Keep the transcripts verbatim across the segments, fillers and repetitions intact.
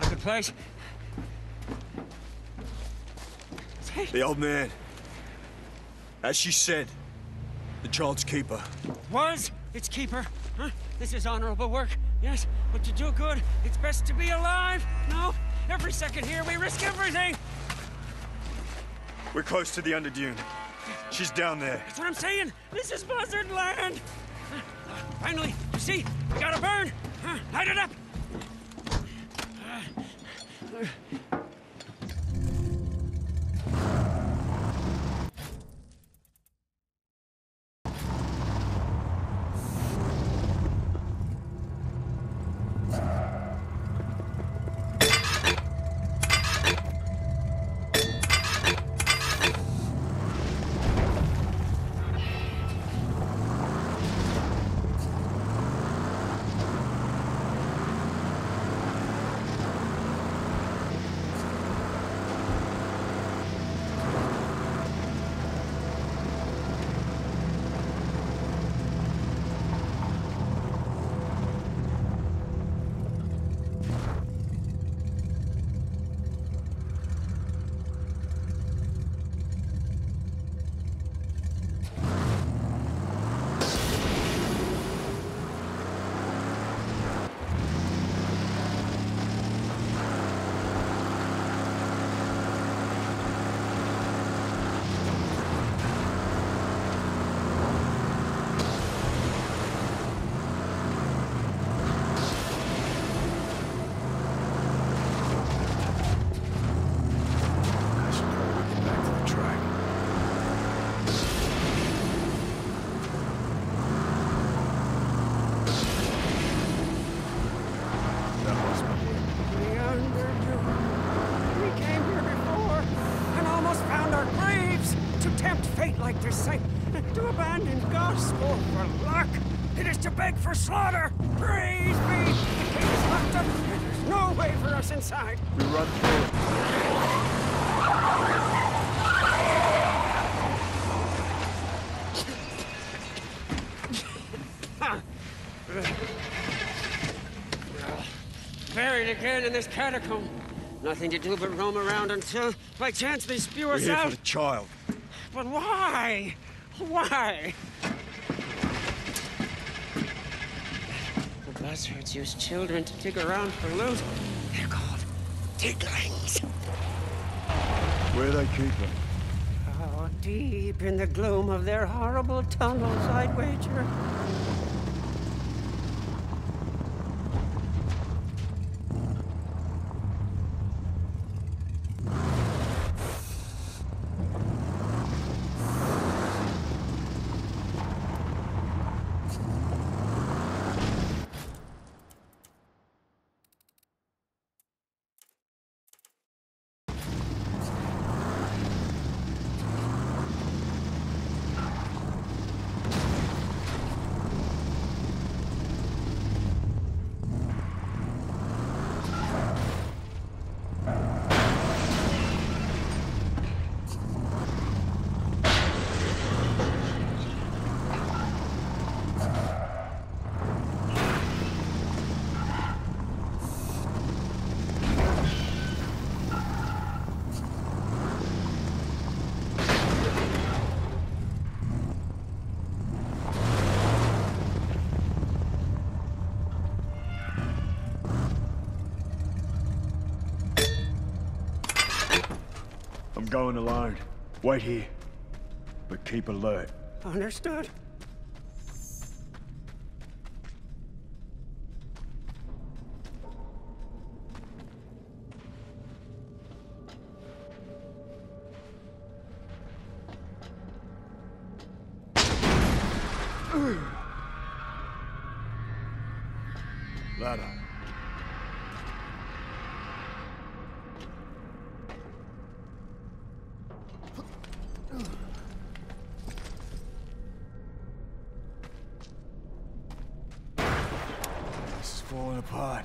not a good place. The old man, as she said, the child's keeper. Was its keeper, huh? This is honorable work, yes, but to do good, it's best to be alive, no? Every second here, we risk everything. We're close to the Underdune. She's down there. That's what I'm saying. This is buzzard land. Uh, finally, you see, we gotta burn. Uh, light it up. Uh, uh. For slaughter! Praise be! The gate is locked up, and there's no way for us inside. We run through it. Huh. Well, buried again in this catacomb. Nothing to do but roam around until, by chance, they spew us out. We're here for the child. But why? Why? Buzzards use children to dig around for loot. They're called diglings. Where they keep them? Oh, deep in the gloom of their horrible tunnels, I'd wager. Going alone. Wait here, but keep alert. Understood. Ladder. Falling apart.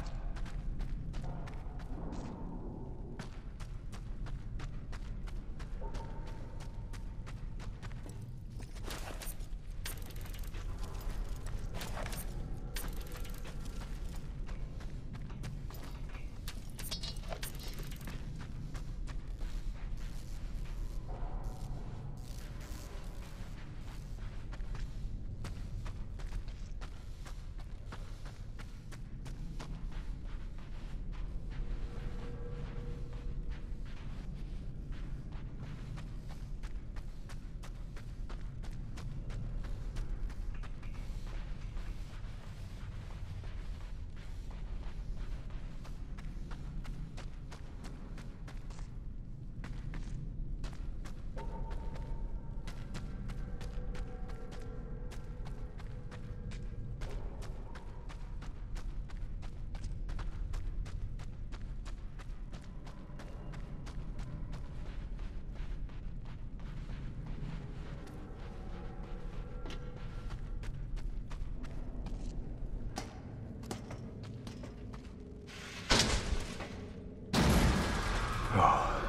Oh.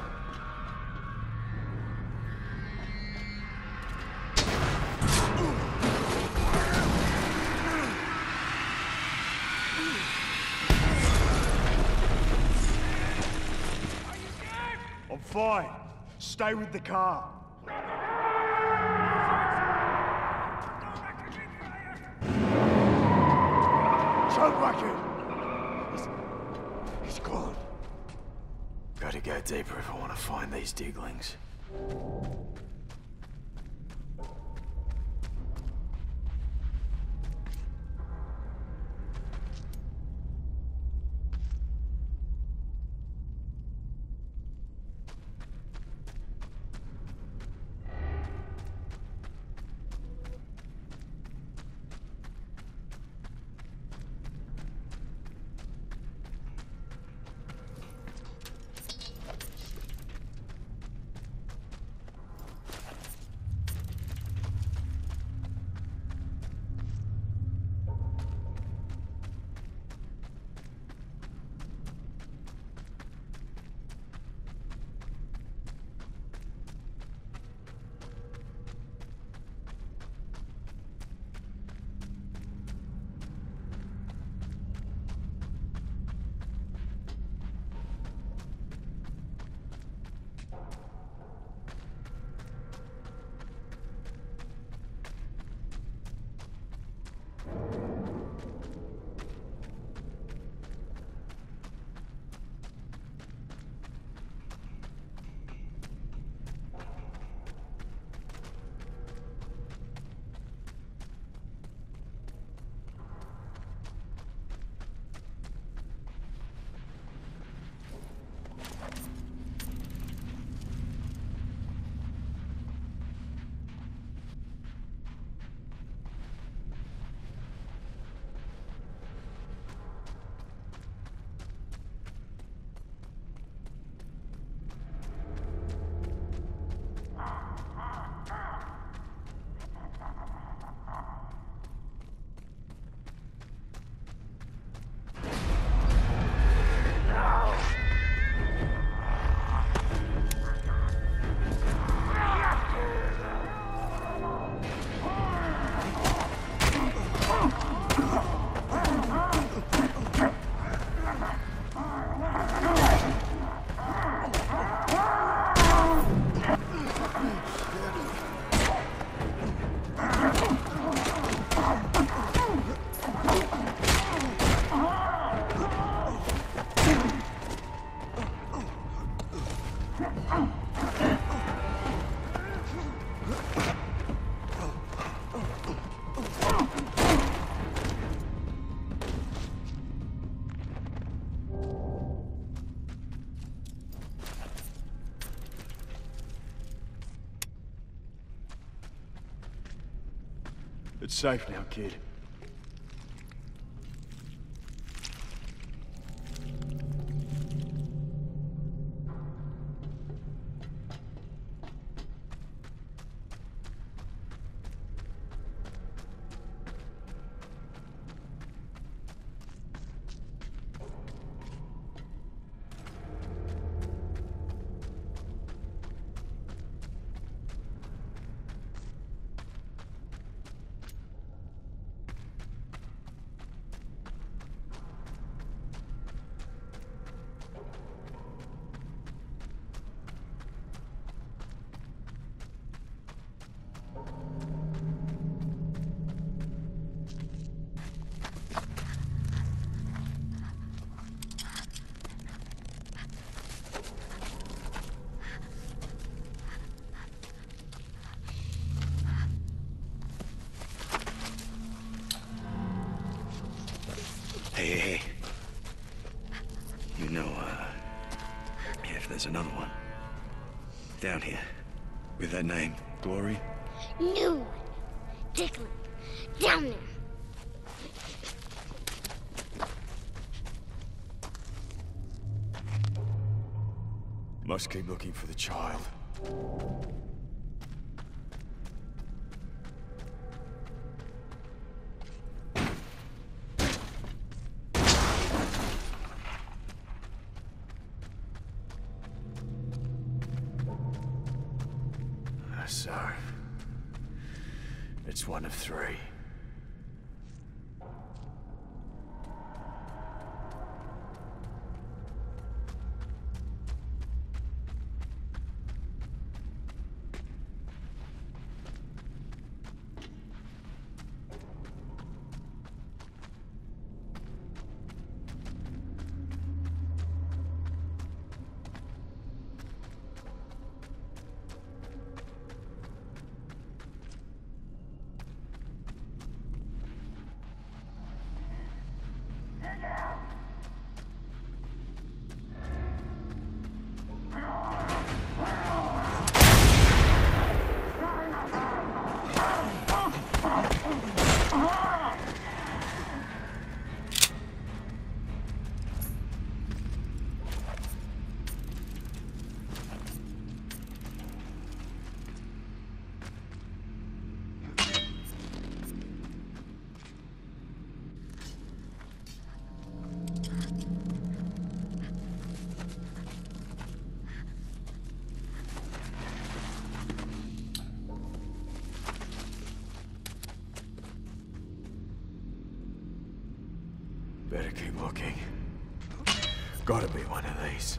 I'm fine. Stay with the car. He's, he's gone. Gotta go deeper if I want to find these diglings. It's safe now, kid. Hey, hey, hey, you know, uh, if there's another one down here with that name, Glory? New Diglin, down there. Must keep looking for the child. So it's one of three. Better keep looking. Gotta be one of these.